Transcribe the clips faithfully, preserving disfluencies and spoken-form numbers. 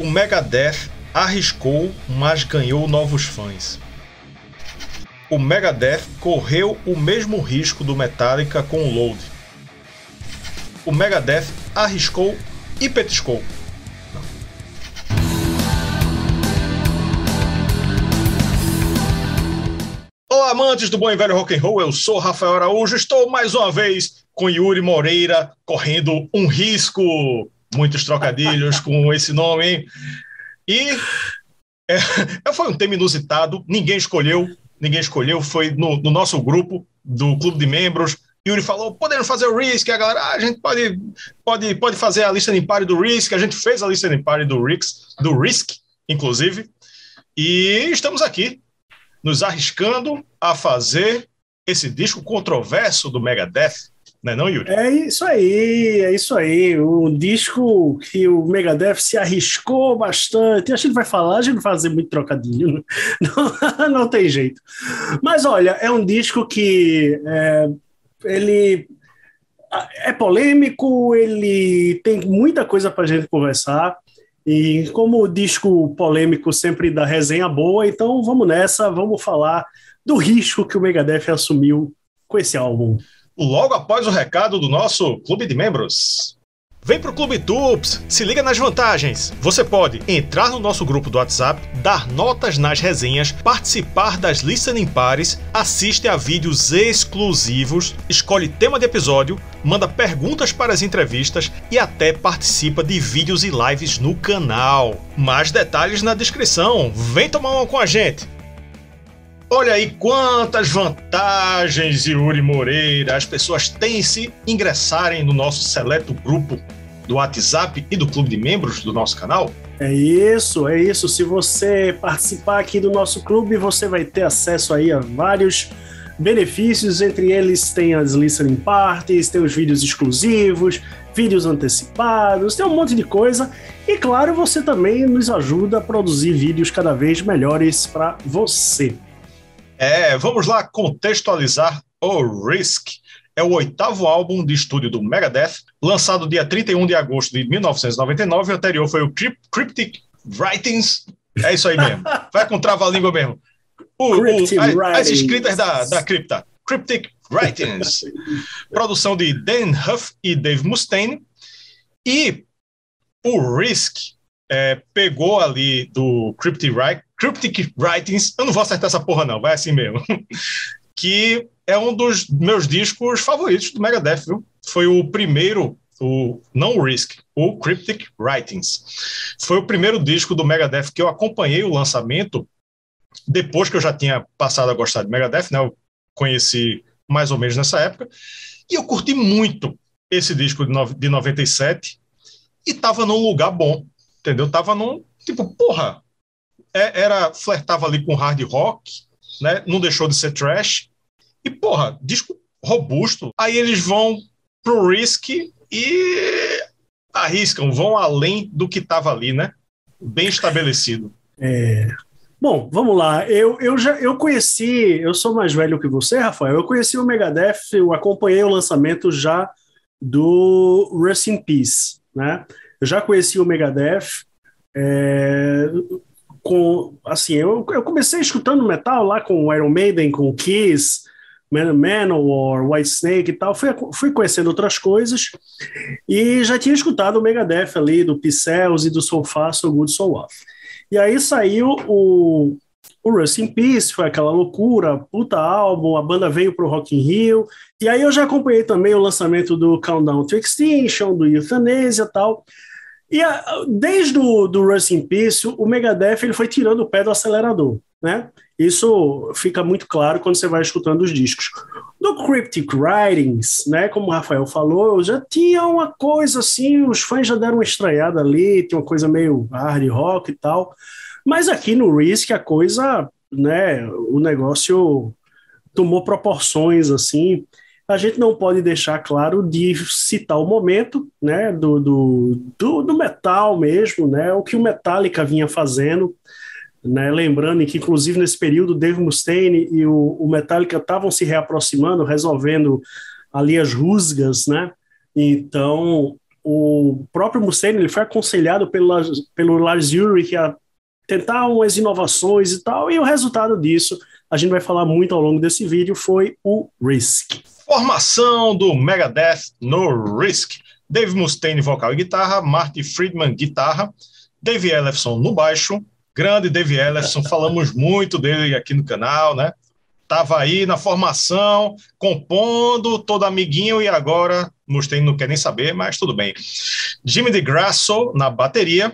o Megadeth arriscou, mas ganhou novos fãs. O Megadeth correu o mesmo risco do Metallica com o Load. O Megadeth arriscou e petiscou. Olá, amantes do bom e velho rock and roll, eu sou Rafael Araújo, estou mais uma vez com Yuri Moreira, correndo um risco. Muitos trocadilhos com esse nome, hein? E é, foi um tema inusitado, ninguém escolheu, ninguém escolheu, foi no, no nosso grupo do Clube de Membros. Yuri falou, podemos fazer o RISK, a galera, ah, a gente pode, pode, pode fazer a lista de empare do RISK, a gente fez a lista de empare do RISK, do RISK, inclusive, e estamos aqui, nos arriscando a fazer esse disco controverso do Megadeth, não é não, Yuri? É isso aí, é isso aí, um disco que o Megadeth se arriscou bastante, a gente vai falar, a gente vai fazer muito trocadilho, não, não tem jeito. Mas olha, é um disco que... É, ele é polêmico, ele tem muita coisa para a gente conversar, e como o disco polêmico sempre dá resenha boa, então vamos nessa, vamos falar do risco que o Megadeth assumiu com esse álbum. Logo após o recado do nosso Clube de Membros. Vem pro Clube Tups, se liga nas vantagens. Você pode entrar no nosso grupo do WhatsApp, dar notas nas resenhas, participar das listening pares, assiste a vídeos exclusivos, escolhe tema de episódio, manda perguntas para as entrevistas e até participa de vídeos e lives no canal. Mais detalhes na descrição. Vem tomar uma com a gente. Olha aí quantas vantagens, Yuri Moreira, as pessoas têm se ingressarem no nosso seleto grupo do WhatsApp e do Clube de Membros do nosso canal. É isso, é isso. Se você participar aqui do nosso clube, você vai ter acesso aí a vários benefícios. Entre eles tem as listening parties, tem os vídeos exclusivos, vídeos antecipados, tem um monte de coisa. E claro, você também nos ajuda a produzir vídeos cada vez melhores para você. É, vamos lá contextualizar o RISK. É o oitavo álbum de estúdio do Megadeth, lançado dia trinta e um de agosto de mil novecentos e noventa e nove, o anterior foi o Cryptic Writings, é isso aí mesmo, vai com trava-língua mesmo. O, o, a, as escritas da, da cripta, Cryptic Writings, produção de Dan Huff e Dave Mustaine, e o RISK é, pegou ali do Cryptic Writings, Cryptic Writings, eu não vou acertar essa porra não, vai assim mesmo, que é um dos meus discos favoritos do Megadeth, viu? Foi o primeiro, o, não o RISK, o Cryptic Writings. Foi o primeiro disco do Megadeth que eu acompanhei o lançamento, depois que eu já tinha passado a gostar de Megadeth, né? Eu conheci mais ou menos nessa época, e eu curti muito esse disco de noventa e sete, e tava num lugar bom, entendeu? Tava num, tipo, porra, era, flertava ali com hard rock, né? Não deixou de ser trash. E, porra, disco robusto. Aí eles vão pro RISK e arriscam, vão além do que estava ali, né? Bem estabelecido. É... Bom, vamos lá. Eu, eu, já, eu conheci, eu sou mais velho que você, Rafael. Eu conheci o Megadeth, eu acompanhei o lançamento já do Rust in Peace, né? Eu já conheci o Megadeth. É... Com, assim, eu, eu comecei escutando metal lá com Iron Maiden, com Kiss, Manowar, Whitesnake e tal, fui, fui conhecendo outras coisas e já tinha escutado o Megadeth ali, do Pixels e do So Far, So Good, So Off. E aí saiu o, o Rust in Peace, foi aquela loucura, puta álbum, a banda veio pro Rock in Rio, e aí eu já acompanhei também o lançamento do Countdown to Extinction, do Euthanasia e tal. E a, desde o do Rust in Peace, o Megadeth ele foi tirando o pé do acelerador, né? Isso fica muito claro quando você vai escutando os discos. No Cryptic Writings, né, como o Rafael falou, já tinha uma coisa assim, os fãs já deram uma estranhada ali, tinha uma coisa meio hard rock e tal. Mas aqui no RISK a coisa, né, o negócio tomou proporções assim. A gente não pode deixar claro de citar o momento, né, do, do, do, do metal mesmo, né, o que o Metallica vinha fazendo, né, lembrando que inclusive nesse período Dave Mustaine e o, o Metallica estavam se reaproximando, resolvendo ali as rusgas, né, então o próprio Mustaine, ele foi aconselhado pela, pelo Lars Ulrich a tentar umas inovações e tal, e o resultado disso, a gente vai falar muito ao longo desse vídeo, foi o RISK. Formação do Megadeth no RISK. Dave Mustaine, vocal e guitarra, Marty Friedman, guitarra, Dave Ellefson no baixo, grande Dave Ellefson, falamos muito dele aqui no canal, né? Estava aí na formação, compondo, todo amiguinho, e agora Mustaine não quer nem saber, mas tudo bem. Jimmy DeGrasso na bateria,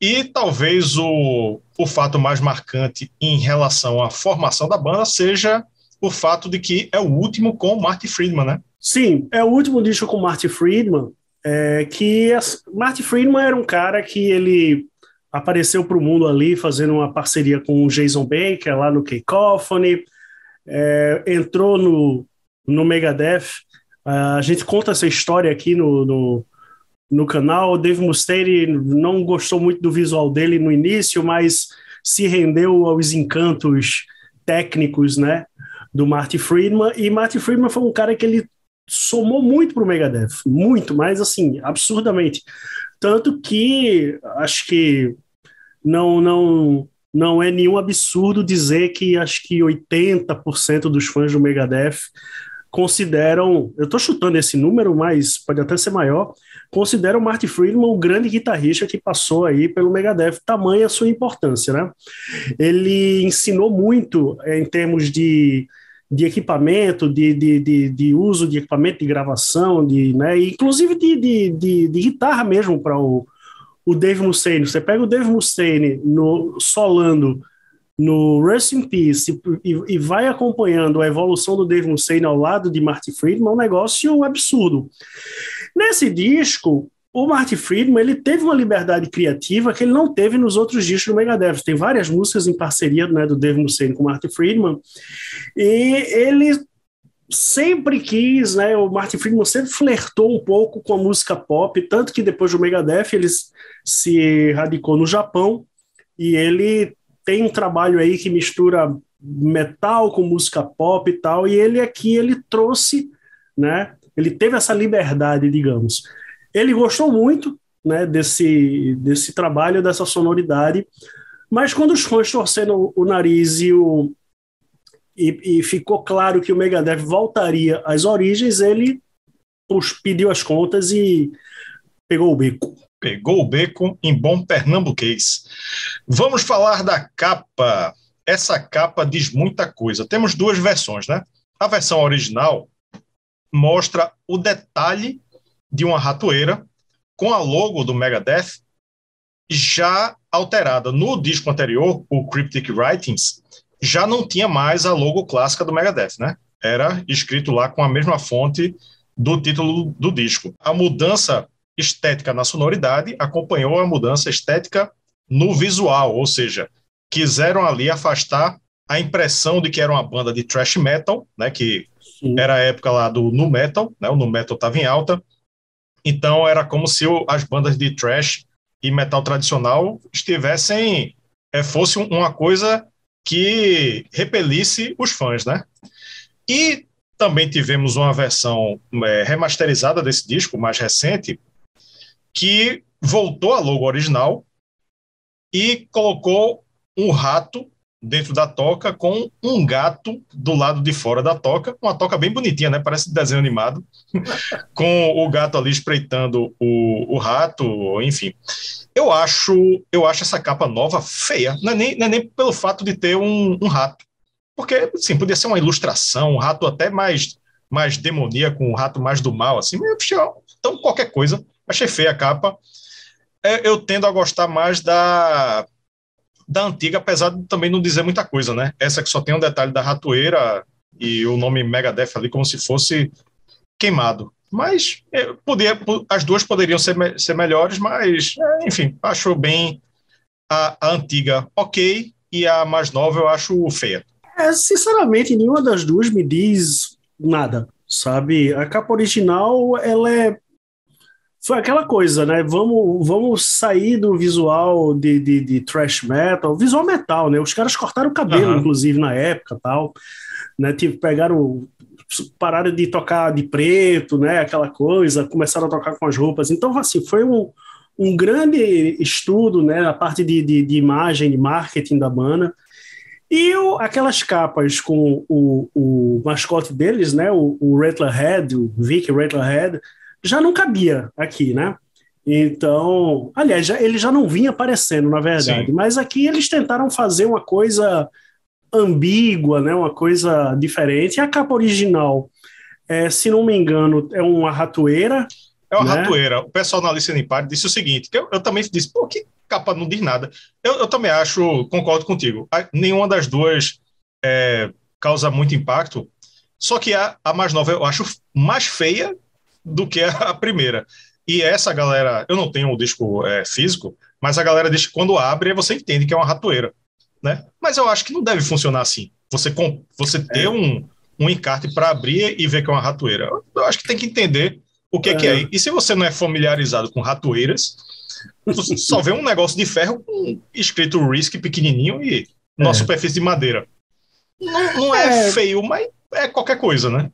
e talvez o, o fato mais marcante em relação à formação da banda seja o fato de que é o último com o Marty Friedman, né? Sim, é o último disco com o Marty Friedman, é, que a, Marty Friedman era um cara que ele apareceu para o mundo ali fazendo uma parceria com o Jason Baker lá no Cacophony, é, entrou no, no Megadeth, a gente conta essa história aqui no, no, no canal. O Dave Mustaine não gostou muito do visual dele no início, mas se rendeu aos encantos técnicos, né, do Marty Friedman, e Marty Friedman foi um cara que ele somou muito pro Megadeth, muito, mas assim, absurdamente. Tanto que acho que não, não, não é nenhum absurdo dizer que acho que oitenta por cento dos fãs do Megadeth consideram, eu estou chutando esse número, mas pode até ser maior, consideram Marty Friedman o grande guitarrista que passou aí pelo Megadeth, tamanha a sua importância, né? Ele ensinou muito em termos de, de equipamento, de, de, de, de uso de equipamento, de gravação, de, né, inclusive de, de, de, de guitarra mesmo para o, o Dave Mustaine. Você pega o Dave Mustaine no, solando no Rust in Peace e, e vai acompanhando a evolução do Dave Mustaine ao lado de Marty Friedman, é um negócio absurdo. Nesse disco, o Marty Friedman, ele teve uma liberdade criativa que ele não teve nos outros discos do Megadeth. Tem várias músicas em parceria, né, do Dave Mustaine com o Marty Friedman, e ele sempre quis, né, o Marty Friedman sempre flertou um pouco com a música pop, tanto que depois do Megadeth ele se radicou no Japão, e ele tem um trabalho aí que mistura metal com música pop e tal, e ele aqui, ele trouxe, né, ele teve essa liberdade, digamos. Ele gostou muito, né, desse, desse trabalho, dessa sonoridade, mas quando os fãs torceram o nariz e, o, e, e ficou claro que o Megadeth voltaria às origens, ele pediu as contas e pegou o beco. Pegou o beco em bom pernambuquês. Vamos falar da capa. Essa capa diz muita coisa. Temos duas versões, né? A versão original mostra o detalhe de uma ratoeira com a logo do Megadeth já alterada. No disco anterior, o Cryptic Writings, já não tinha mais a logo clássica do Megadeth, né? Era escrito lá com a mesma fonte do título do disco. A mudança estética na sonoridade acompanhou a mudança estética no visual, ou seja, quiseram ali afastar a impressão de que era uma banda de thrash metal, né? Que Sim. era a época lá do nu metal, né? O nu metal estava em alta. Então, era como se o, as bandas de thrash e metal tradicional estivessem, é, fosse uma coisa que repelisse os fãs, né? E também tivemos uma versão é, remasterizada desse disco, mais recente, que voltou à logo original e colocou um rato dentro da toca com um gato do lado de fora da toca, uma toca bem bonitinha, né? Parece desenho animado, com o gato ali espreitando o, o rato, enfim. Eu acho, eu acho essa capa nova feia, não é nem, não é nem pelo fato de ter um, um rato, porque, assim, podia ser uma ilustração, um rato até mais, mais demoníaco, um rato mais do mal, assim, então qualquer coisa, achei feia a capa. Eu tendo a gostar mais da... da antiga, apesar de também não dizer muita coisa, né? Essa que só tem um detalhe da ratoeira e o nome Megadeth ali como se fosse queimado. Mas é, podia, as duas poderiam ser, ser melhores, mas, é, enfim, acho bem a, a antiga ok, e a mais nova eu acho feia. É, sinceramente, nenhuma das duas me diz nada, sabe? A capa original, ela é... Foi aquela coisa, né? Vamos, vamos sair do visual de, de, de thrash metal, visual metal, né? Os caras cortaram o cabelo, uhum. inclusive, na época e tal, né? Tipo, pegaram pararam de tocar de preto, né, aquela coisa, começaram a tocar com as roupas. Então, assim, foi um, um grande estudo, né, a parte de, de, de imagem, de marketing da banda. E o, aquelas capas com o, o mascote deles, né, o, o Rattlerhead, o Vic Rattlerhead, já não cabia aqui, né? Então, aliás, já, ele já não vinha aparecendo, na verdade. Sim. Mas aqui eles tentaram fazer uma coisa ambígua, né, uma coisa diferente. E a capa original, é, se não me engano, é uma ratoeira. É uma, né, ratoeira. O pessoal na Alice Limpar disse o seguinte, que eu, eu também disse, pô, que capa não diz nada. Eu, eu também acho, concordo contigo. A, nenhuma das duas é, causa muito impacto. Só que a, a mais nova eu acho mais feia do que a, a primeira. E essa galera, eu não tenho o disco é, físico, mas a galera diz que quando abre você entende que é uma ratoeira, né? Mas eu acho que não deve funcionar assim. Você, com, você ter é. um, um encarte para abrir e ver que é uma ratoeira. Eu, eu acho que tem que entender o que é, que é. E se você não é familiarizado com ratoeiras, você só vê um negócio de ferro com escrito RISK pequenininho e é. uma superfície de madeira. Não, não é, é feio, mas é qualquer coisa, né?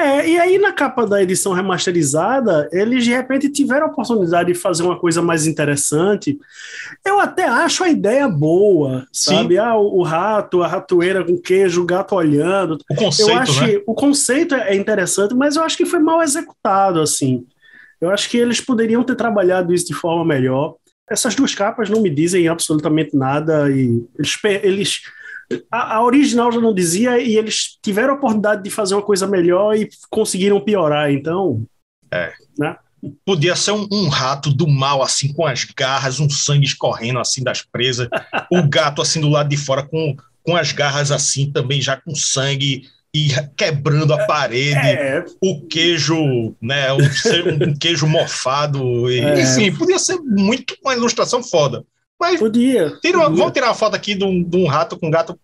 É, e aí na capa da edição remasterizada, eles de repente tiveram a oportunidade de fazer uma coisa mais interessante. Eu até acho a ideia boa, sabe? Sim. Ah, o, o rato, a ratoeira com queijo, o gato olhando. O conceito, eu acho, né? O conceito é interessante, mas eu acho que foi mal executado, assim. Eu acho que eles poderiam ter trabalhado isso de forma melhor. Essas duas capas não me dizem absolutamente nada e eles... eles A, a original já não dizia e eles tiveram a oportunidade de fazer uma coisa melhor e conseguiram piorar, então... É. Né? Podia ser um, um rato do mal, assim, com as garras, um sangue escorrendo, assim, das presas. O gato, assim, do lado de fora, com, com as garras, assim, também já com sangue e quebrando a parede. É. O queijo, né, um, um queijo mofado. E, é. Enfim, podia ser muito uma ilustração foda. Mas podia, tira uma, podia. Vamos tirar uma foto aqui de um, de um rato com um gato.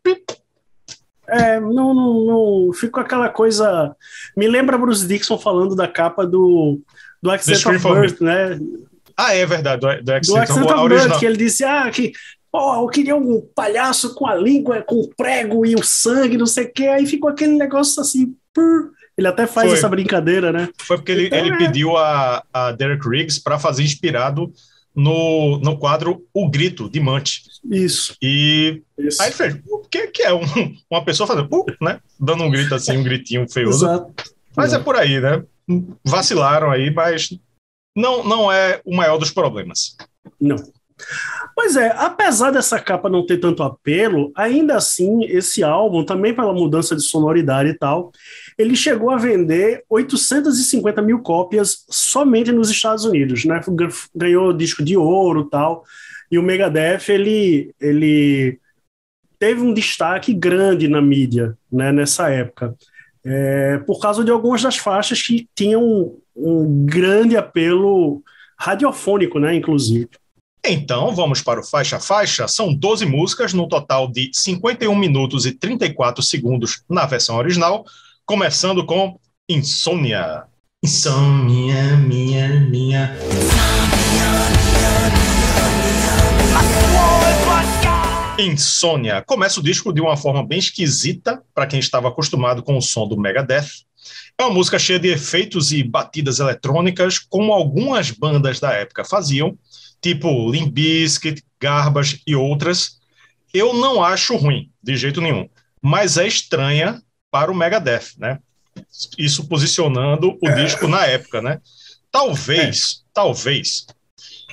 É, não, não, não. Fico aquela coisa. Me lembra Bruce Dickinson falando da capa do, do Accent of Birth, né? Ah, é verdade, do, do Accent, do Accent of Birth, que ele disse: ah, que oh, eu queria um palhaço com a língua, com o prego e o sangue, não sei o que. Aí ficou aquele negócio assim. Purr. Ele até faz Foi. essa brincadeira, né? Foi porque ele, então, ele é. pediu a, a Derek Riggs para fazer inspirado No, no quadro O Grito de Munch. Isso. E Isso. aí ele fez, o que, que é um, uma pessoa fazendo, né? Dando um grito assim, um gritinho feioso. Exato. Mas é. é por aí, né? Vacilaram aí, mas não, não é o maior dos problemas. Não. Pois é, apesar dessa capa não ter tanto apelo, ainda assim, esse álbum, também pela mudança de sonoridade e tal, ele chegou a vender oitocentos e cinquenta mil cópias somente nos Estados Unidos, né? Ganhou disco de ouro e tal, e o Megadeth, ele, ele teve um destaque grande na mídia, né, nessa época, é, por causa de algumas das faixas que tinham um, um grande apelo radiofônico, né, inclusive. Então, vamos para o Faixa a Faixa. São doze músicas, no total de cinquenta e um minutos e trinta e quatro segundos na versão original, começando com Insônia. Insônia, minha, minha. Insônia. Começa o disco de uma forma bem esquisita para quem estava acostumado com o som do Megadeth. É uma música cheia de efeitos e batidas eletrônicas, como algumas bandas da época faziam, tipo Limp Bizkit, Garbage e outras. Eu não acho ruim, de jeito nenhum, mas é estranha para o Megadeth, né? Isso posicionando o é. disco na época, né? Talvez, é. talvez,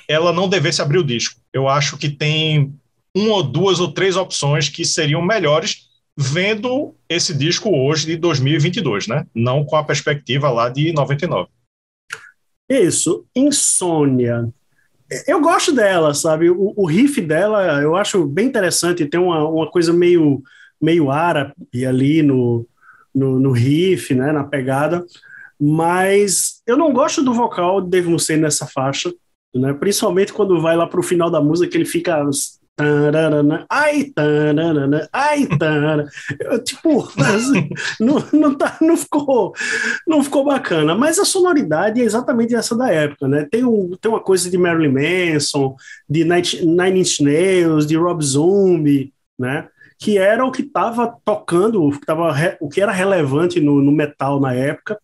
ela não devesse abrir o disco. Eu acho que tem uma ou duas ou três opções que seriam melhores vendo esse disco hoje de dois mil e vinte e dois, né? Não com a perspectiva lá de noventa e nove. Isso, Insônia. Eu gosto dela, sabe? O, o riff dela eu acho bem interessante. Tem uma, uma coisa meio, meio árabe ali no, no, no riff, né? Na pegada. Mas eu não gosto do vocal de Dave Mustaine nessa faixa, né? Principalmente quando vai lá pro final da música, que ele fica... Ai, tarana, ai, tarana. Eu, tipo, não, não, tá, não, ficou, não ficou bacana, mas a sonoridade é exatamente essa da época, né? Tem, um, tem uma coisa de Marilyn Manson, de Nine Inch Nails, de Rob Zombie, né? que era o que estava tocando, o que, tava re, o que era relevante no, no metal na época,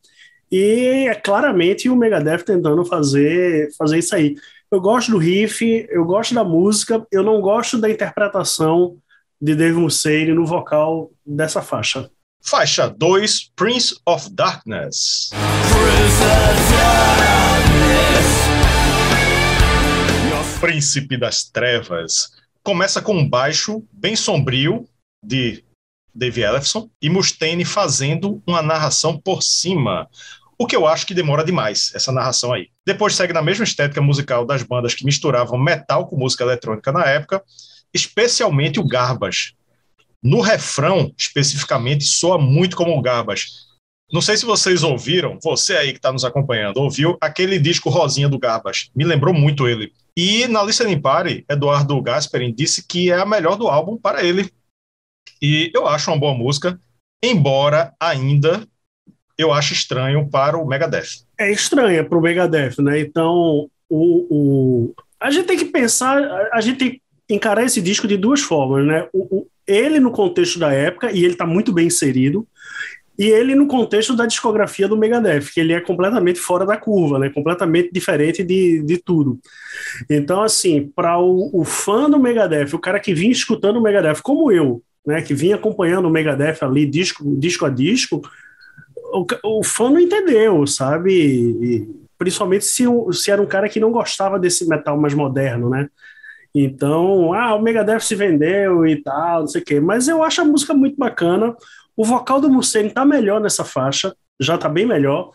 e é claramente o Megadeth tentando fazer, fazer isso aí. Eu gosto do riff, eu gosto da música, eu não gosto da interpretação de Dave Mustaine no vocal dessa faixa. Faixa dois, Prince of Darkness. Príncipe das Trevas. Começa com um baixo bem sombrio de Dave Ellefson e Mustaine fazendo uma narração por cima, o que eu acho que demora demais, essa narração aí. Depois segue na mesma estética musical das bandas que misturavam metal com música eletrônica na época, especialmente o Garbage. No refrão, especificamente, soa muito como o Garbage. Não sei se vocês ouviram, você aí que está nos acompanhando, ouviu aquele disco rosinha do Garbage. Me lembrou muito ele. E na Listening Party, Eduardo Gasperin disse que é a melhor do álbum para ele. E eu acho uma boa música, embora ainda eu acho estranho para o Megadeth. É estranha para o Megadeth, né? Então, o, o... a gente tem que pensar, a gente tem que encarar esse disco de duas formas, né? O, o... Ele no contexto da época, e ele está muito bem inserido, e ele no contexto da discografia do Megadeth, que ele é completamente fora da curva, né? Completamente diferente de, de tudo. Então, assim, para o, o fã do Megadeth, o cara que vinha escutando o Megadeth, como eu, né? Que vinha acompanhando o Megadeth ali, disco, disco a disco, o, o fã não entendeu, sabe? E, principalmente se, se era um cara que não gostava desse metal mais moderno, né? Então, ah, o Megadeth se vendeu e tal, não sei o quê. Mas eu acho a música muito bacana. O vocal do Mustaine tá melhor nessa faixa, já tá bem melhor.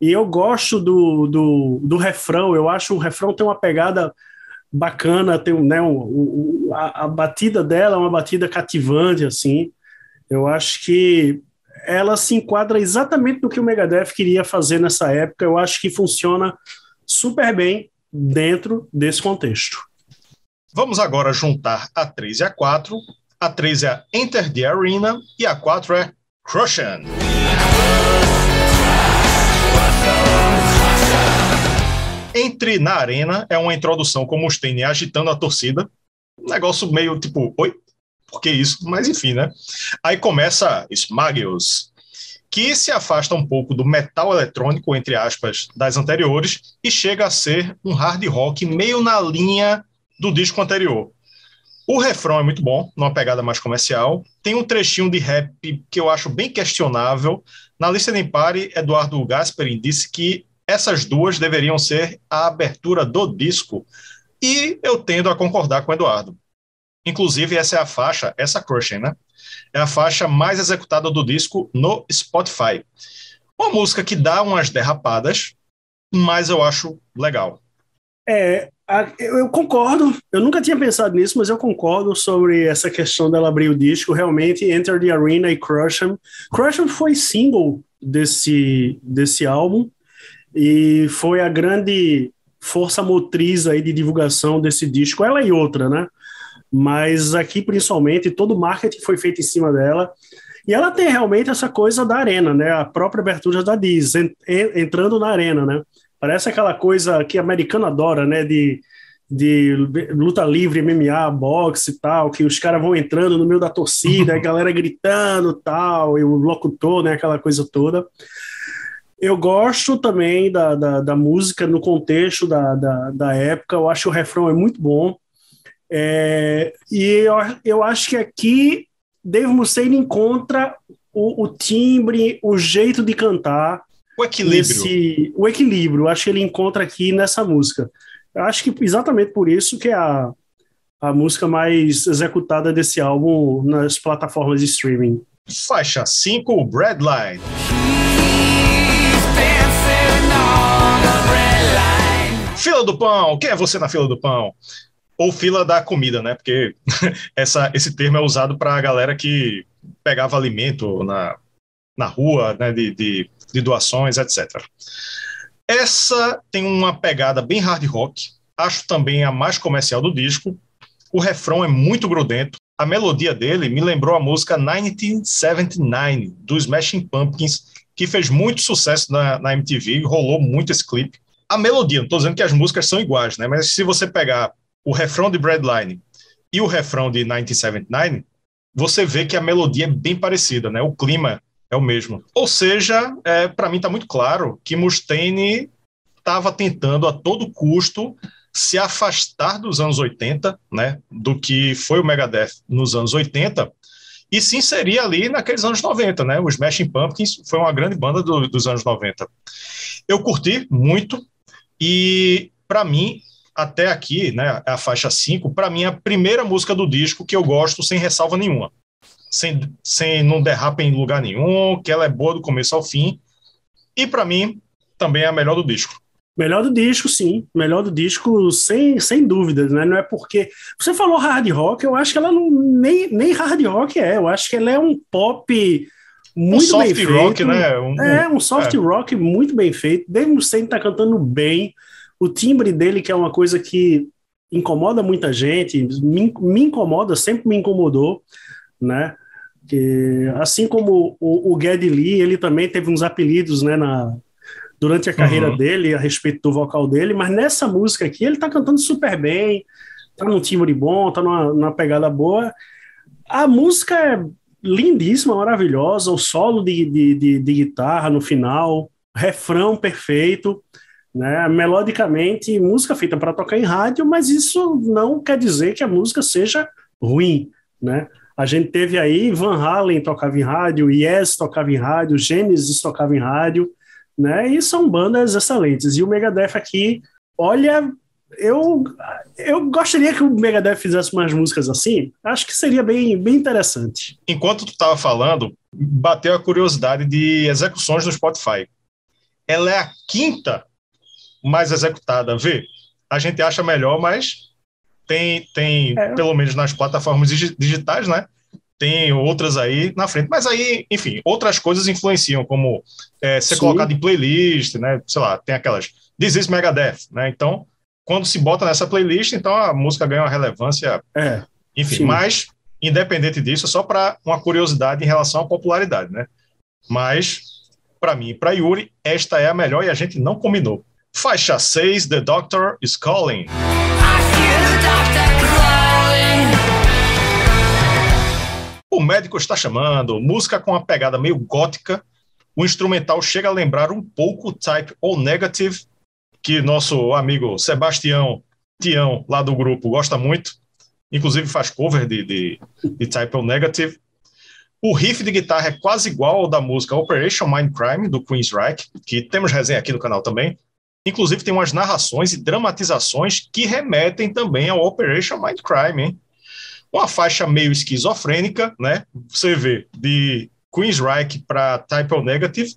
E eu gosto do, do, do refrão, eu acho o refrão tem uma pegada bacana, tem, né, um, um, a, a batida dela é uma batida cativante, assim. Eu acho que ela se enquadra exatamente no que o Megadeth queria fazer nessa época. Eu acho que funciona super bem dentro desse contexto. Vamos agora juntar a três e a quatro. A três é a Enter the Arena e a quatro é Crush 'Em. Entre na Arena é uma introdução com Mustaine agitando a torcida. Um negócio meio tipo, oi? Por que isso? Mas enfim, né? Aí começa Smagios, que se afasta um pouco do metal eletrônico, entre aspas, das anteriores e chega a ser um hard rock meio na linha do disco anterior. O refrão é muito bom, numa pegada mais comercial. Tem um trechinho de rap que eu acho bem questionável. Na Listening Party, Eduardo Gasperin disse que essas duas deveriam ser a abertura do disco. E eu tendo a concordar com o Eduardo. Inclusive, essa é a faixa, essa Crushing, né? É a faixa mais executada do disco no Spotify. Uma música que dá umas derrapadas, mas eu acho legal. É... Eu concordo, eu nunca tinha pensado nisso, mas eu concordo sobre essa questão dela abrir o disco, realmente, Enter the Arena e Crush 'Em. Crush 'Em foi single desse, desse álbum e foi a grande força motriz aí de divulgação desse disco, ela e outra, né? Mas aqui, principalmente, todo o marketing foi feito em cima dela e ela tem realmente essa coisa da arena, né? A própria abertura da Diz, entrando na arena, né? Parece aquela coisa que americano adora, né? De, de luta livre, M M A, boxe e tal, que os caras vão entrando no meio da torcida, a galera gritando e tal, e o locutor, né? Aquela coisa toda. Eu gosto também da, da, da música no contexto da, da, da época, eu acho que o refrão é muito bom. É, e eu, eu acho que aqui Dave Mustaine encontra o, o timbre, o jeito de cantar. O equilíbrio. Esse, o equilíbrio, acho que ele encontra aqui nessa música. Acho que exatamente por isso que é a, a música mais executada desse álbum nas plataformas de streaming. Faixa cinco, Breadline. Fila do pão, quem é você na fila do pão? Ou fila da comida, né? Porque essa, esse termo é usado para a galera que pegava alimento na, na rua, né? De... de de doações, etcétera. Essa tem uma pegada bem hard rock, acho também a mais comercial do disco. O refrão é muito grudento. A melodia dele me lembrou a música mil novecentos e setenta e nove, do Smashing Pumpkins, que fez muito sucesso na, na M T V, rolou muito esse clipe. A melodia, não estou dizendo que as músicas são iguais, né? Mas se você pegar o refrão de Breadline e o refrão de mil novecentos e setenta e nove, você vê que a melodia é bem parecida, né? O clima é o mesmo. Ou seja, é, para mim está muito claro que Mustaine estava tentando a todo custo se afastar dos anos oitenta, né? Do que foi o Megadeth nos anos oitenta, e se inserir ali naqueles anos noventa, né? O Smashing Pumpkins foi uma grande banda do, dos anos noventa. Eu curti muito e, para mim, até aqui, né, a faixa cinco, para mim, a primeira música do disco que eu gosto sem ressalva nenhuma, sem, sem não derrapa em lugar nenhum, que ela é boa do começo ao fim, e, para mim, também é a melhor do disco. Melhor do disco, sim. Melhor do disco, sem, sem dúvidas, né? Não é porque... Você falou hard rock, eu acho que ela não... Nem, nem hard rock é. Eu acho que ela é um pop muito bem feito. Um soft rock, né? Um, é, um soft é. rock muito bem feito. Dave Mustaine tá cantando bem. O timbre dele, que é uma coisa que incomoda muita gente, me, me incomoda, sempre me incomodou, né? Que, assim como o, o Geddy Lee, ele também teve uns apelidos, né, na... durante a carreira uhum. dele, a respeito do vocal dele, mas nessa música aqui ele tá cantando super bem, tá num timbre bom, tá numa, numa pegada boa. A música é lindíssima, maravilhosa, o solo de, de, de, de guitarra no final, refrão perfeito, né? Melodicamente, música feita para tocar em rádio, mas isso não quer dizer que a música seja ruim, né? A gente teve aí Van Halen tocava em rádio, Yes tocava em rádio, Genesis tocava em rádio, né? E são bandas excelentes. E o Megadeth aqui, olha, eu, eu gostaria que o Megadeth fizesse umas músicas assim. Acho que seria bem, bem interessante. Enquanto tu estava falando, bateu a curiosidade de execuções no Spotify. Ela é a quinta mais executada. Vê, a gente acha melhor, mas tem, tem é. pelo menos nas plataformas digitais, né? Tem outras aí na frente, mas aí, enfim, outras coisas influenciam, como é, ser Sim. colocado em playlist, né, sei lá, tem aquelas This Is Megadeth, né, então, quando se bota nessa playlist, então a música ganha uma relevância, é. enfim, Sim. mas, independente disso, só para uma curiosidade em relação à popularidade, né, mas, para mim e para Yuri, esta é a melhor e a gente não combinou. Faixa seis, The Doctor Is Calling. O médico está chamando, música com uma pegada meio gótica, o instrumental chega a lembrar um pouco Type O Negative, que nosso amigo Sebastião Tião, lá do grupo, gosta muito, inclusive faz cover de, de, de Type O Negative. O riff de guitarra é quase igual ao da música Operation Mind Crime, do Queensryche, que temos resenha aqui no canal também. Inclusive tem umas narrações e dramatizações que remetem também ao Operation Mind Crime, hein? Uma faixa meio esquizofrênica, né? Você vê, de Queensryche para Type O Negative,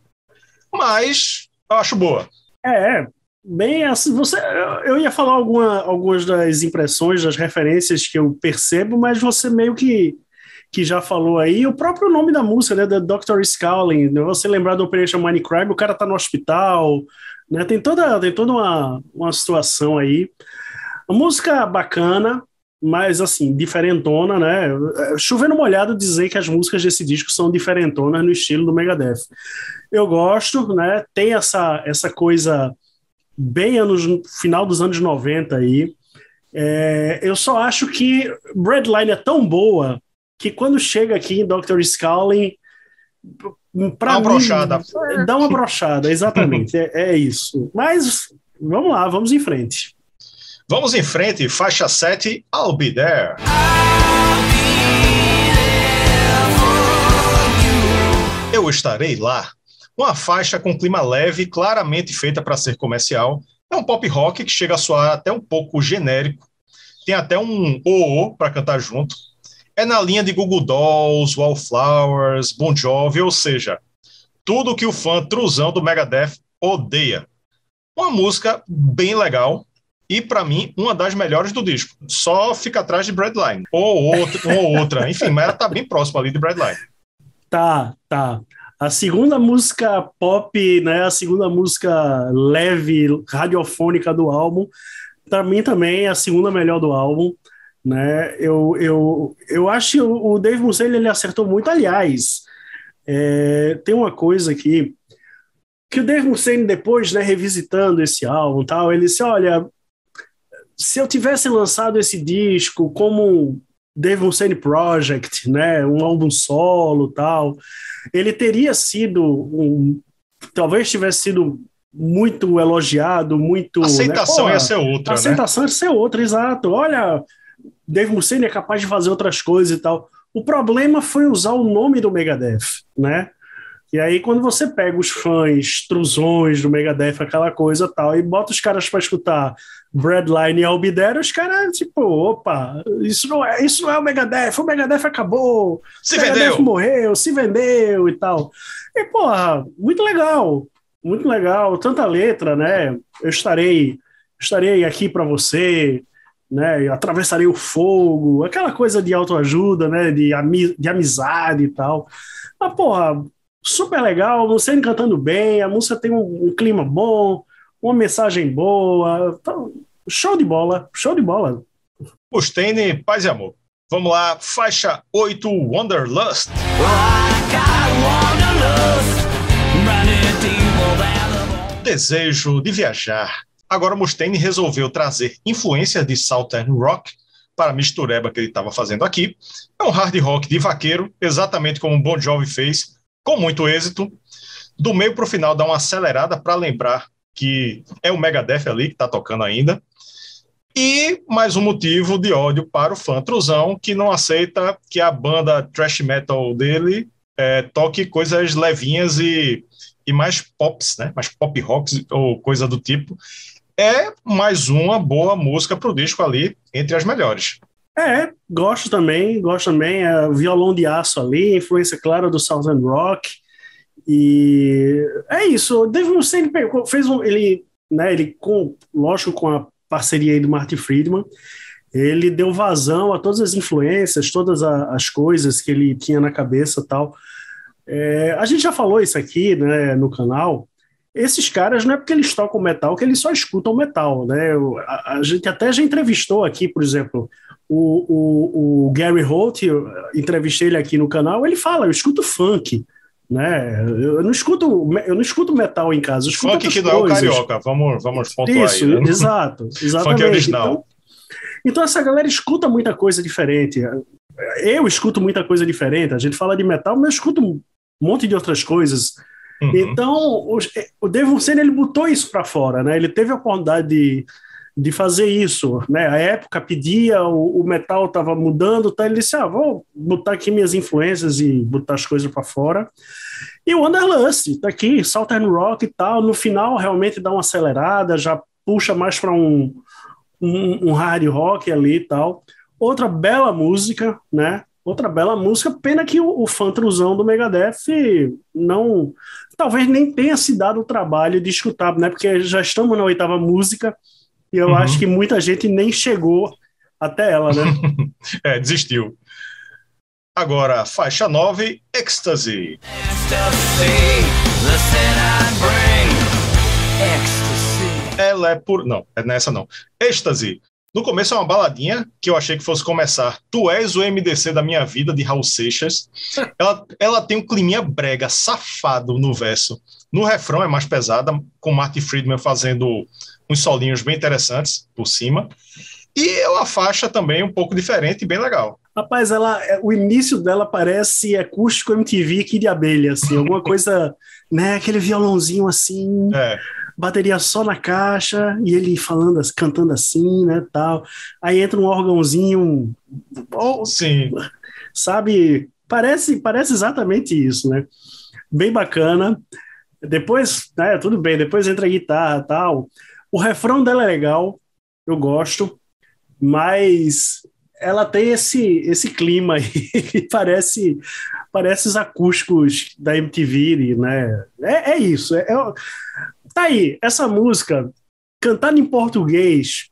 mas eu acho boa. É, bem assim, você, eu ia falar alguma, algumas das impressões, das referências que eu percebo, mas você meio que, que já falou aí, o próprio nome da música, né? The Doctor Is Calling, você lembrar do Operation Mind Crime, o cara tá no hospital, né? Tem toda, tem toda uma, uma situação aí. A música bacana, mas, assim, diferentona, né? Chovendo molhado dizer que as músicas desse disco são diferentonas no estilo do Megadeth. Eu gosto, né? Tem essa, essa coisa bem anos, final dos anos noventa aí. É, eu só acho que Breadline é tão boa que quando chega aqui em Doctor Is Calling, pra dá uma mim, brochada. Dá uma brochada, exatamente. é, é isso. Mas vamos lá, vamos em frente. Vamos em frente, faixa sete, I'll Be There. Eu estarei lá. Uma faixa com clima leve, claramente feita para ser comercial. É um pop rock que chega a soar até um pouco genérico. Tem até um O-O para cantar junto. É na linha de Google Dolls, Wallflowers, Bon Jovi, ou seja, tudo que o fã truzão do Megadeth odeia. Uma música bem legal. E, para mim, uma das melhores do disco. Só fica atrás de Breadline. Ou outra, ou outra. Enfim, mas ela tá bem próxima ali de Breadline. Tá, tá. A segunda música pop, né? A segunda música leve, radiofônica do álbum. Para mim, também, é a segunda melhor do álbum, né? Eu, eu, eu acho que o Dave Mustaine, ele acertou muito. Aliás, é, tem uma coisa aqui que o Dave Mustaine, depois, né, revisitando esse álbum e tal, ele disse, olha... Se eu tivesse lançado esse disco como Dave Mustaine Project, né, um álbum solo e tal, ele teria sido, um, talvez tivesse sido muito elogiado, muito... A aceitação, né? Pô, ia ser outra, a né? aceitação ia ser outra, exato. Olha, Dave Mustaine é capaz de fazer outras coisas e tal. O problema foi usar o nome do Megadeth, né? E aí quando você pega os fãs, truzões do Megadeth, aquela coisa tal, e bota os caras para escutar Breadline e I'll Be There, os caras tipo, opa, isso não é, isso não é o Megadeth, o Megadeth acabou, se o Megadeth vendeu. morreu, se vendeu e tal. E porra, muito legal, muito legal, tanta letra, né? Eu estarei, estarei aqui para você, né? Eu atravessarei o fogo, aquela coisa de autoajuda, né? De, ami- de amizade e tal. Mas porra, super legal, você cantando bem, a música tem um, um clima bom, uma mensagem boa, tá, show de bola, show de bola. Mustaine, paz e amor. Vamos lá, faixa oito, Wanderlust. Desejo de viajar. Agora Mustaine resolveu trazer influências de Southern Rock para a mistureba que ele estava fazendo aqui. É um hard rock de vaqueiro, exatamente como o Bon Jovi fez, com muito êxito. Do meio para o final dá uma acelerada para lembrar que é o Megadeth ali que está tocando ainda. E mais um motivo de ódio para o fã truzão, que não aceita que a banda thrash metal dele é, toque coisas levinhas e, e mais pops, né? Mais pop rocks ou coisa do tipo. É mais uma boa música para o disco ali, entre as melhores. É, gosto também, gosto também, é, violão de aço ali, influência clara do Southern Rock, e é isso. O Dave Mustaine fez um, ele, né, ele com, lógico, com a parceria aí do Marty Friedman, ele deu vazão a todas as influências, todas a, as coisas que ele tinha na cabeça e tal. É, a gente já falou isso aqui, né, no canal. Esses caras, não é porque eles tocam metal que eles só escutam metal, né? A, a gente até já entrevistou aqui, por exemplo, O, o, o Gary Holt, eu entrevistei ele aqui no canal, ele fala, eu escuto funk, né? Eu não escuto, eu não escuto metal em casa, eu escuto funk que não é o carioca, vamos, vamos pontuar isso, aí. Isso, né? Exato, exatamente. Funk original. Então, então essa galera escuta muita coisa diferente, eu escuto muita coisa diferente, a gente fala de metal, mas eu escuto um monte de outras coisas. Uhum. Então, o, o Dave Mustaine, ele botou isso para fora, né? Ele teve a oportunidade de de fazer isso, né? A época pedia, o, o metal estava mudando, tá? Ele disse, ah, vou botar aqui minhas influências e botar as coisas para fora. E o Wanderlust, tá aqui, Southern Rock e tal, no final realmente dá uma acelerada, já puxa mais para um, um, um hard rock ali e tal. Outra bela música, né? Outra bela música, pena que o, o fantruzão do Megadeth não... Talvez nem tenha se dado o trabalho de escutar, né? Porque já estamos na oitava música, e eu uhum. acho que muita gente nem chegou até ela, né? É, desistiu. Agora, faixa nove, Ecstasy. Ela é por... Não, é nessa não. Ecstasy. No começo é uma baladinha que eu achei que fosse começar Tu És o M D C da Minha Vida, de Raul Seixas. Ela, ela tem um climinha brega, safado no verso. No refrão é mais pesada, com Marty Friedman fazendo uns solinhos bem interessantes por cima. E é uma faixa também um pouco diferente e bem legal. Rapaz, ela, o início dela parece acústico M T V Kid Abelha, assim, alguma coisa, né? Aquele violãozinho assim, é. Bateria só na caixa, e ele falando, cantando assim, né? Tal. Aí entra um órgãozinho. Oh, sim. Sabe? Parece, parece exatamente isso, né? Bem bacana. Depois, né, tudo bem, depois entra a guitarra e tal. O refrão dela é legal, eu gosto, mas ela tem esse, esse clima aí, que parece, parece os acústicos da M T V, né? É, é isso. É, é, tá aí, essa música, cantada em português,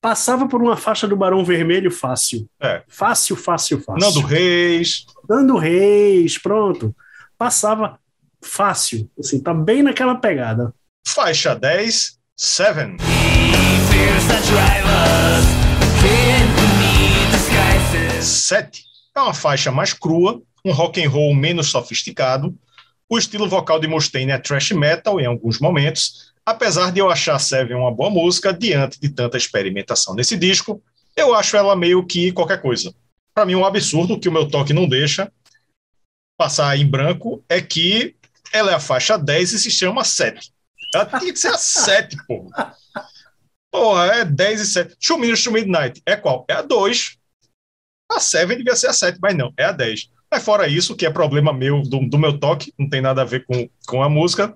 passava por uma faixa do Barão Vermelho fácil. É. Fácil, fácil, fácil. Nando Reis. Nando Reis, pronto. Passava fácil, assim, tá bem naquela pegada. Faixa dez... Seven. Sete. É uma faixa mais crua, um rock and roll menos sofisticado. O estilo vocal de Mustaine é thrash metal em alguns momentos. Apesar de eu achar Seven uma boa música, diante de tanta experimentação nesse disco, eu acho ela meio que qualquer coisa. Para mim, um absurdo que o meu toque não deixa passar em branco é que ela é a faixa dez e se chama sete. Ela tinha que ser a sete, porra. Porra, é dez e sete. Two Minutes to Midnight. É qual? É a dois. A Seven devia ser a sete, mas não, é a dez. Mas fora isso, que é problema meu, do, do meu toque, não tem nada a ver com, com a música,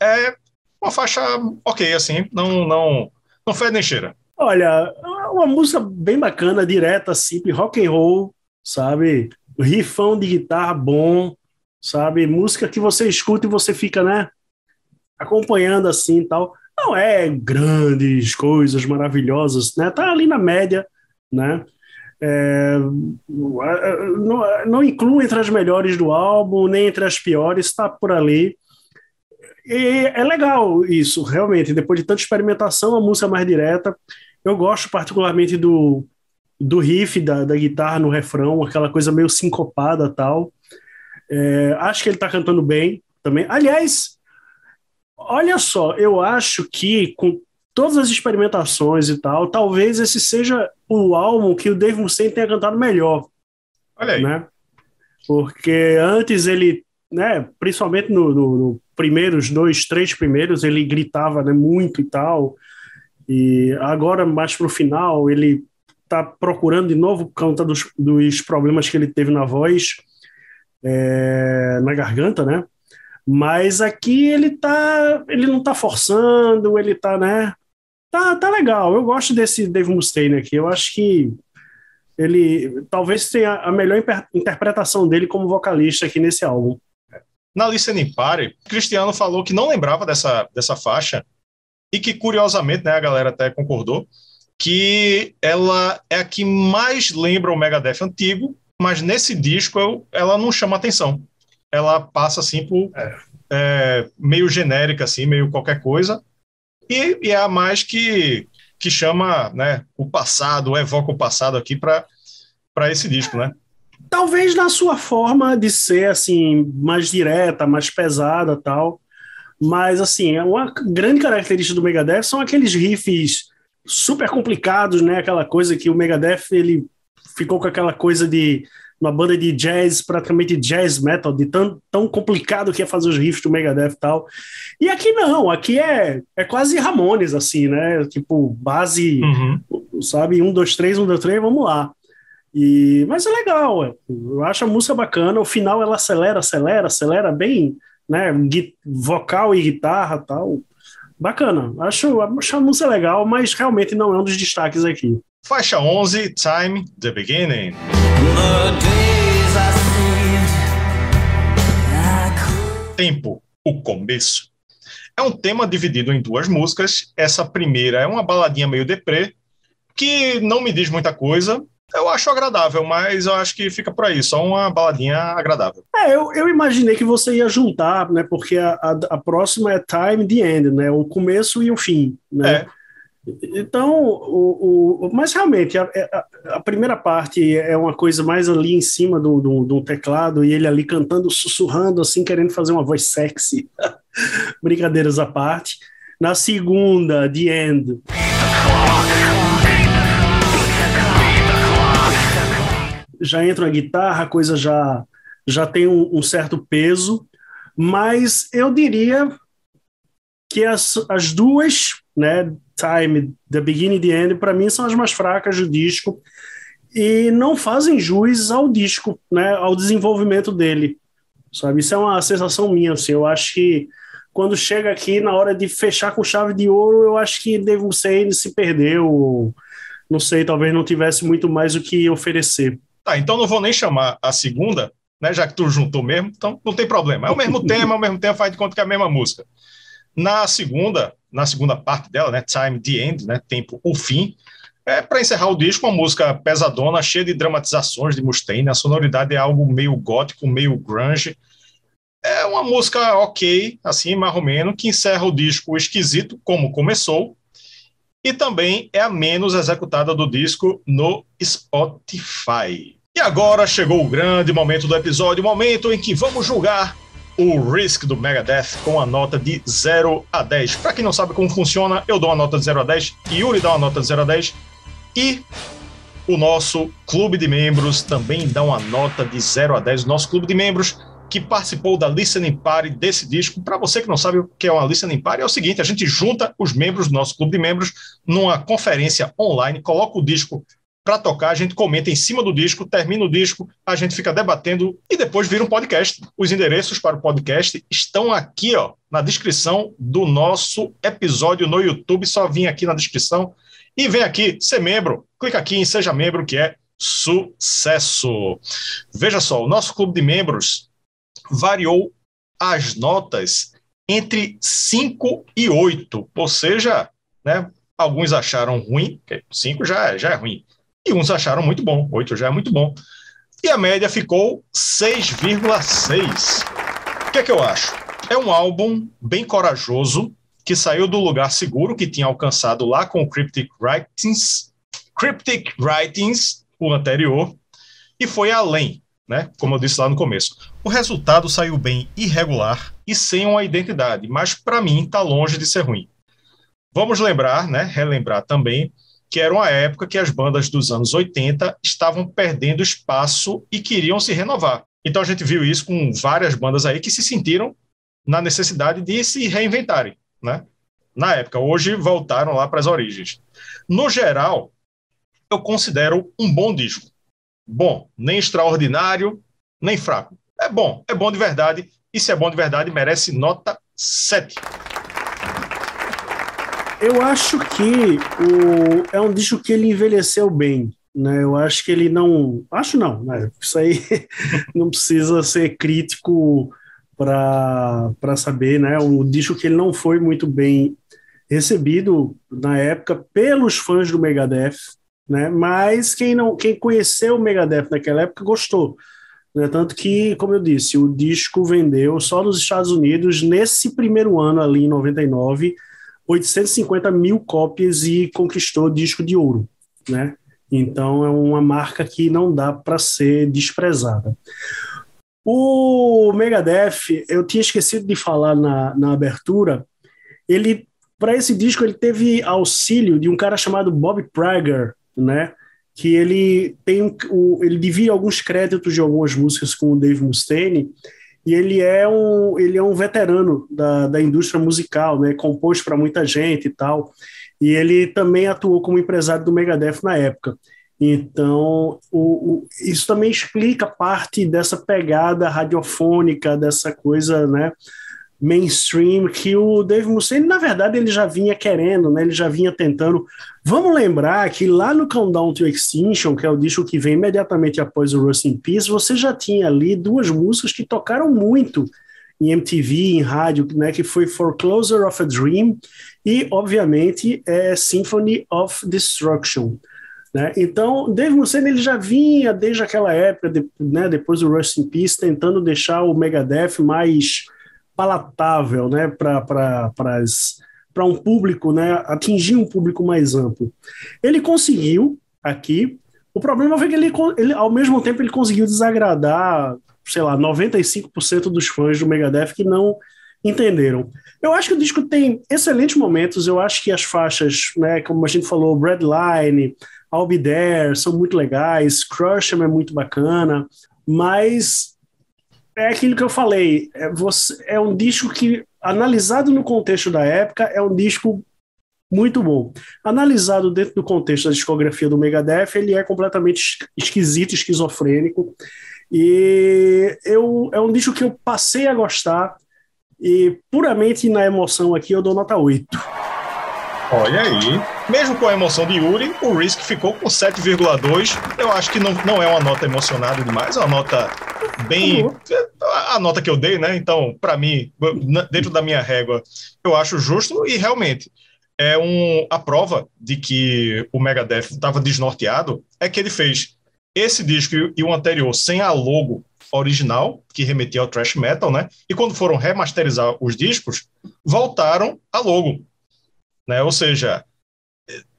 é uma faixa ok, assim, não, não, não fede nem cheira. Olha, uma música bem bacana, direta, simples, rock and roll, sabe? Riffão de guitarra bom, sabe? Música que você escuta e você fica, né, acompanhando assim e tal. Não é grandes coisas maravilhosas, né? Tá ali na média, né? É, não, não inclui entre as melhores do álbum, nem entre as piores, está por ali. E é legal isso, realmente. Depois de tanta experimentação, a música mais direta. Eu gosto particularmente do, do riff da, da guitarra no refrão, aquela coisa meio sincopada e tal. É, acho que ele está cantando bem também. Aliás, olha só, eu acho que com todas as experimentações e tal, talvez esse seja o álbum que o Dave Mustaine tenha cantado melhor. Olha aí. Né? Porque antes ele, né, principalmente nos no, no primeiros dois, três primeiros, ele gritava, né, muito e tal. E agora, mais pro final, ele tá procurando de novo por conta dos, dos problemas que ele teve na voz, é, na garganta, né? Mas aqui ele, tá, ele não tá forçando, ele tá, né? Tá, tá legal, eu gosto desse Dave Mustaine aqui, eu acho que ele talvez tenha a melhor interpretação dele como vocalista aqui nesse álbum. Na Listening Party, o Cristiano falou que não lembrava dessa, dessa faixa e que, curiosamente, né, a galera até concordou, que ela é a que mais lembra o Megadeth antigo, mas nesse disco eu, ela não chama atenção. Ela passa assim por é. É, meio genérica, assim, meio qualquer coisa. E, e é a mais que, que chama, né, o passado, evoca o passado aqui para esse disco, né? Talvez na sua forma de ser, assim, mais direta, mais pesada e tal. Mas, assim, uma grande característica do Megadeth são aqueles riffs super complicados, né? Aquela coisa que o Megadeth, ele ficou com aquela coisa de uma banda de jazz, praticamente jazz metal, de tão, tão complicado que é fazer os riffs do Megadeth e tal. E aqui não, aqui é, é quase Ramones, assim, né? Tipo, base, uhum. Sabe? Um, dois, três, um, dois, três, vamos lá. E, mas é legal, eu acho a música bacana. O final ela acelera, acelera, acelera bem, né? Gui, vocal e guitarra tal. Bacana, acho, acho a música legal, mas realmente não é um dos destaques aqui. Faixa onze, Time: The Beginning. Tempo, o começo. É um tema dividido em duas músicas. Essa primeira é uma baladinha meio deprê, que não me diz muita coisa. Eu acho agradável, mas eu acho que fica por aí, só uma baladinha agradável. É, eu, eu imaginei que você ia juntar, né? Porque a, a, a próxima é Time, The End, né? O começo e o fim, né? É. Então, o, o, mas realmente, a, a, a primeira parte é uma coisa mais ali em cima do, do, do teclado, e ele ali cantando, sussurrando, assim, querendo fazer uma voz sexy. Brincadeiras à parte. Na segunda, The End. Já entra a guitarra, a coisa já, já tem um, um certo peso, mas eu diria que as, as duas, né, Time, The Beginning, The End, para mim são as mais fracas do disco e não fazem jus ao disco, né, ao desenvolvimento dele, sabe? Isso é uma sensação minha, assim, eu acho que quando chega aqui, na hora de fechar com chave de ouro, eu acho que Dave Mustaine se perdeu, não sei, talvez não tivesse muito mais o que oferecer. Tá, então não vou nem chamar a segunda, né, já que tu juntou mesmo, então não tem problema. É o mesmo tema, ao mesmo tempo faz de conta que é a mesma música. Na segunda, na segunda parte dela, né, Time, The End, né, tempo, o fim, é para encerrar o disco, uma música pesadona, cheia de dramatizações de Mustaine, a sonoridade é algo meio gótico, meio grunge. É uma música ok, assim, mais ou menos, que encerra o disco esquisito, como começou, e também é a menos executada do disco no Spotify. E agora chegou o grande momento do episódio, o momento em que vamos julgar o Risk do Megadeth com a nota de zero a dez. Para quem não sabe como funciona, eu dou uma nota de zero a dez, Yuri dá uma nota de zero a dez e o nosso clube de membros também dá uma nota de zero a dez. O nosso clube de membros que participou da Listening Party desse disco. Para você que não sabe o que é uma Listening Party, é o seguinte: a gente junta os membros do nosso clube de membros numa conferência online, coloca o disco para tocar, a gente comenta em cima do disco, termina o disco, a gente fica debatendo e depois vira um podcast. Os endereços para o podcast estão aqui, ó, na descrição do nosso episódio no YouTube. Só vim aqui na descrição e vem aqui ser membro. Clica aqui em Seja Membro, que é sucesso. Veja só, o nosso clube de membros variou as notas entre cinco e oito, ou seja, né, alguns acharam ruim, cinco já é, já é ruim. E uns acharam muito bom, oito já é muito bom. E a média ficou seis vírgula seis. O que é que eu acho? É um álbum bem corajoso, que saiu do lugar seguro que tinha alcançado lá com o Cryptic Writings, Cryptic Writings, o anterior, e foi além, né? Como eu disse lá no começo. O resultado saiu bem irregular e sem uma identidade, mas para mim está longe de ser ruim. Vamos lembrar, né? relembrar também, que era uma época que as bandas dos anos oitenta estavam perdendo espaço e queriam se renovar. Então a gente viu isso com várias bandas aí que se sentiram na necessidade de se reinventarem, né? Na época. Hoje voltaram lá para as origens. No geral, eu considero um bom disco. Bom, nem extraordinário, nem fraco. É bom, é bom de verdade, e se é bom de verdade, merece nota sete. Eu acho que o, é um disco que ele envelheceu bem, né? Eu acho que ele não... Acho não, né? Isso aí não precisa ser crítico para saber, né? O disco que ele não foi muito bem recebido na época pelos fãs do Megadeth, né? Mas quem, não, quem conheceu o Megadeth naquela época gostou, né? Tanto que, como eu disse, o disco vendeu só nos Estados Unidos, nesse primeiro ano ali, em noventa e nove... oitocentos e cinquenta mil cópias e conquistou disco de ouro, né? Então é uma marca que não dá para ser desprezada. O Megadeth, eu tinha esquecido de falar na, na abertura, ele, para esse disco ele teve auxílio de um cara chamado Bob Prager, né? Que ele, tem, o, ele divide alguns créditos de algumas músicas com o Dave Mustaine. E ele é um, ele é um veterano da, da indústria musical, né? Compôs para muita gente e tal. E ele também atuou como empresário do Megadeth na época. Então, o, o, isso também explica parte dessa pegada radiofônica, dessa coisa, né, mainstream, que o Dave Mustaine, na verdade, ele já vinha querendo, né? Ele já vinha tentando. Vamos lembrar que lá no Countdown to Extinction, que é o disco que vem imediatamente após o Rust in Peace, você já tinha ali duas músicas que tocaram muito em M T V, em rádio, né? Que foi Foreclosure of a Dream e, obviamente, é Symphony of Destruction, né? Então, Dave Mustaine ele já vinha desde aquela época, de, né? Depois do Rust in Peace, tentando deixar o Megadeth mais palatável, né, para um público, né, atingir um público mais amplo. Ele conseguiu aqui. O problema foi que ele, ele ao mesmo tempo ele conseguiu desagradar, sei lá, noventa e cinco por cento dos fãs do Megadeth que não entenderam. Eu acho que o disco tem excelentes momentos. Eu acho que as faixas, né, como a gente falou, Breadline, I'll Be There, são muito legais, Crush 'Em é muito bacana, mas... é aquilo que eu falei, é, você, é um disco que, analisado no contexto da época, é um disco muito bom. Analisado dentro do contexto da discografia do Megadeth, ele é completamente esquisito, esquizofrênico, e eu, é um disco que eu passei a gostar, e puramente na emoção aqui eu dou nota oito. Olha aí, mesmo com a emoção de Yuri, o Risk ficou com sete vírgula dois, eu acho que não, não é uma nota emocionada demais, é uma nota... bem, a nota que eu dei, né? Então, para mim, dentro da minha régua, eu acho justo e realmente é um, a prova de que o Megadeth estava desnorteado é que ele fez esse disco e o anterior sem a logo original, que remetia ao thrash metal, né? E quando foram remasterizar os discos, voltaram a logo, né? Ou seja,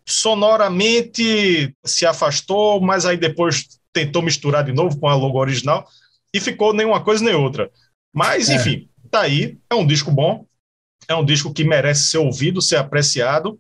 sonoramente se afastou, mas aí depois tentou misturar de novo com a logo original. E ficou nem uma coisa nem outra. Mas, enfim, é. Tá aí. É um disco bom. É um disco que merece ser ouvido, ser apreciado.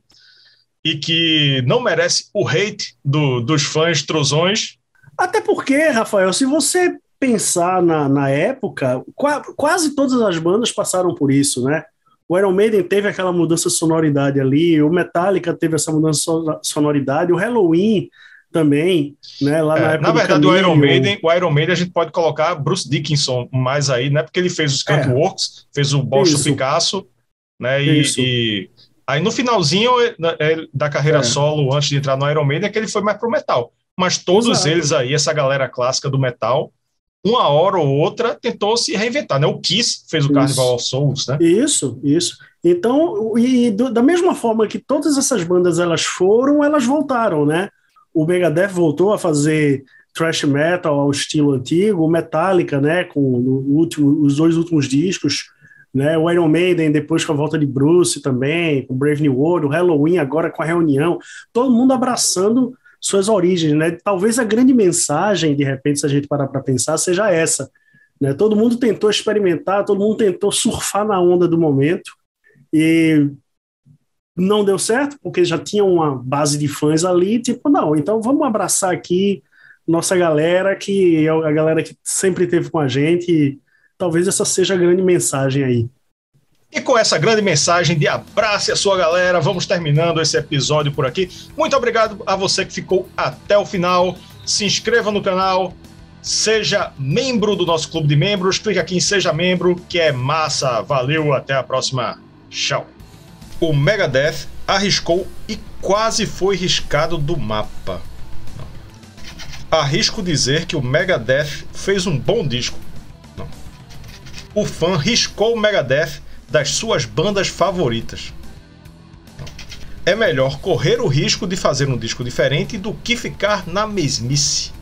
e que não merece o hate do, dos fãs trozões. Até porque, Rafael, se você pensar na, na época, qua, quase todas as bandas passaram por isso, né? O Iron Maiden teve aquela mudança de sonoridade ali, o Metallica teve essa mudança de sonoridade, o Halloween também, né? Lá é, na época na verdade, do Caminho, o Iron Maiden, o Iron Maiden a gente pode colocar Bruce Dickinson mais aí, né? Porque ele fez os Cantworks, é, fez o Bolso Picasso, né? E, e aí no finalzinho da carreira é. solo, antes de entrar no Iron Maiden, é que ele foi mais pro metal. Mas todos Exato. eles aí, essa galera clássica do metal, uma hora ou outra tentou se reinventar, né? O Kiss fez o Carnival of Souls, né? Isso, isso. Então, e do, da mesma forma que todas essas bandas elas foram, elas voltaram, né? O Megadeth voltou a fazer thrash metal ao estilo antigo, o Metallica, né? Com o último, os dois últimos discos, né? O Iron Maiden depois com a volta de Bruce também, com o Brave New World, o Halloween agora com a reunião, todo mundo abraçando suas origens, né? Talvez a grande mensagem, de repente, se a gente parar para pensar, seja essa, né? Todo mundo tentou experimentar, todo mundo tentou surfar na onda do momento e não deu certo, porque já tinha uma base de fãs ali, tipo, não, então vamos abraçar aqui nossa galera, que é a galera que sempre esteve com a gente, e talvez essa seja a grande mensagem aí. E com essa grande mensagem de abraço a sua galera, vamos terminando esse episódio por aqui. Muito obrigado a você que ficou até o final. Se inscreva no canal, seja membro do nosso clube de membros, clica aqui em Seja Membro, que é massa. Valeu, até a próxima. Tchau. O Megadeth arriscou e quase foi riscado do mapa. Não. Arrisco dizer que o Megadeth fez um bom disco. Não. O fã riscou o Megadeth das suas bandas favoritas. É melhor correr o risco de fazer um disco diferente do que ficar na mesmice.